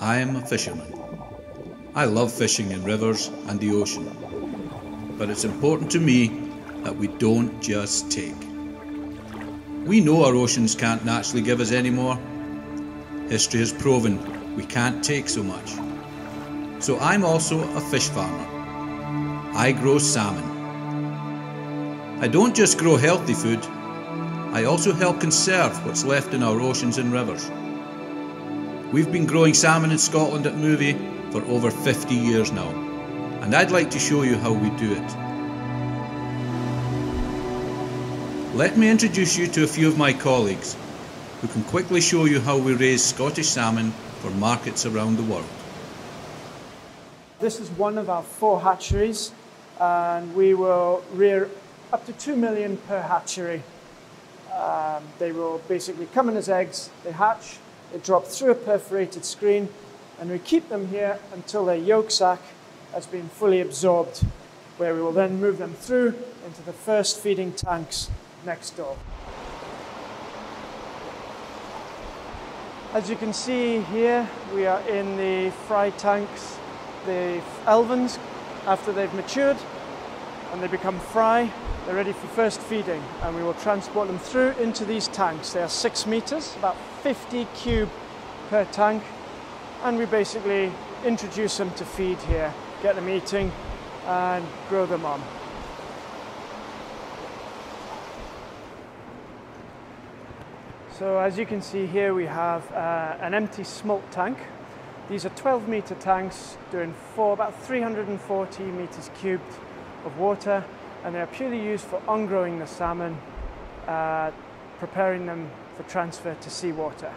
I am a fisherman. I love fishing in rivers and the ocean, but it's important to me that we don't just take. We know our oceans can't naturally give us any more. History has proven we can't take so much. So I'm also a fish farmer. I grow salmon. I don't just grow healthy food, I also help conserve what's left in our oceans and rivers. We've been growing salmon in Scotland at Mowi for over 50 years now, and I'd like to show you how we do it. Let me introduce you to a few of my colleagues who can quickly show you how we raise Scottish salmon for markets around the world. This is one of our 4 hatcheries, and we will rear up to 2 million per hatchery. They will basically come in as eggs, they hatch, they drop through a perforated screen, and we keep them here until their yolk sac has been fully absorbed, where we will then move them through into the first feeding tanks next door. As you can see here, we are in the fry tanks, the elvens. After they've matured and they become fry, they're ready for first feeding, and we will transport them through into these tanks. They are 6 meters, about 50 cube per tank, and we basically introduce them to feed here, get them eating and grow them on. So as you can see here, we have an empty smolt tank. These are 12-meter tanks doing about 340 meters cubed of water, and they are purely used for on-growing the salmon, preparing them for transfer to seawater.